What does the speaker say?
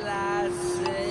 alas.